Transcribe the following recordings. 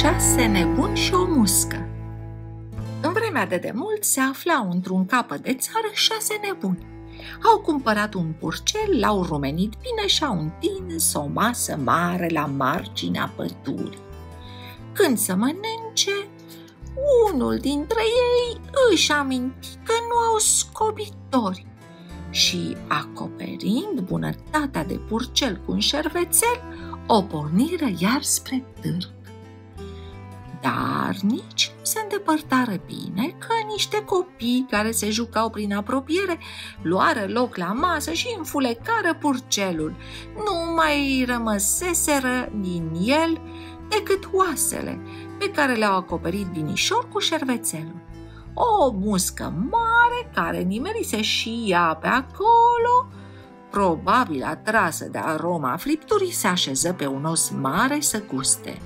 Șase nebuni și o muscă. În vremea de demult se aflau într-un capăt de țară șase nebuni. Au cumpărat un purcel, l-au rumenit bine și au întins o masă mare la marginea pădurii. Când să mănânce, unul dintre ei își aminti că nu au scobitori și, acoperind bunătatea de purcel cu un șervețel, o porniră iar spre târg. Dar nici nu se îndepărtară bine că niște copii care se jucau prin apropiere luară loc la masă și înfulecară purcelul. Nu mai rămăseseră din el decât oasele, pe care le-au acoperit binișor cu șervețelul. O muscă mare, care nimerise și ea pe acolo, probabil atrasă de aroma fripturii, se așeză pe un os mare să guste.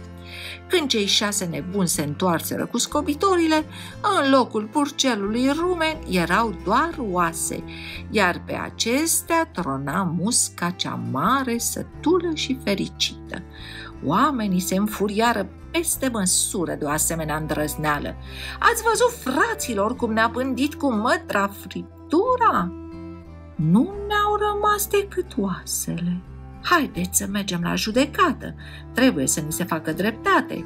Când cei șase nebuni se întoarseră cu scobitorile, în locul purcelului rumen erau doar oase, iar pe acestea trona musca cea mare, sătulă și fericită. Oamenii se înfuriară peste măsură de o asemenea îndrăzneală. "Ați văzut, fraților, cum ne-a pândit cu mătra friptura? Nu ne-au rămas decât oasele. Haideți să mergem la judecată, trebuie să ni se facă dreptate."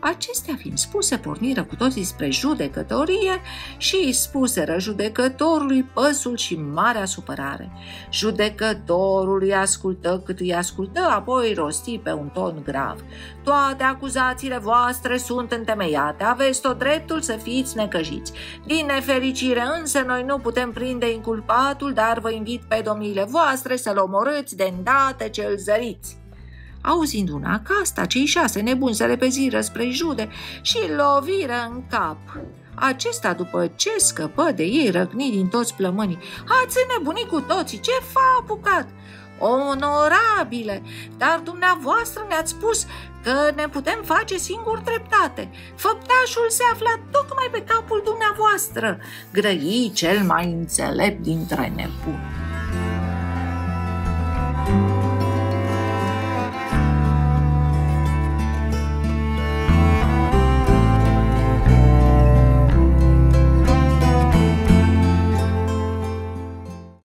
Acestea fiind spuse, porniră cu toții spre judecătorie și îi spuseră judecătorului păsul și marea supărare. Judecătorul îi ascultă cât îi ascultă, apoi rosti pe un ton grav: "Toate acuzațiile voastre sunt întemeiate, aveți tot dreptul să fiți necăjiți. Din nefericire însă noi nu putem prinde inculpatul, dar vă invit pe domniile voastre să-l omorâți de îndată ce îl zăriți." Auzind una ca asta, cei șase nebuni se repeziră spre jude și loviră în cap. Acesta, după ce scăpă de ei, răcni din toți plămânii: "Ați înnebunit cu toții, ce f-a apucat? Onorabile, dar dumneavoastră ne-ați spus că ne putem face singur dreptate. Făptașul se afla tocmai pe capul dumneavoastră," grăi cel mai înțelept dintre nebuni.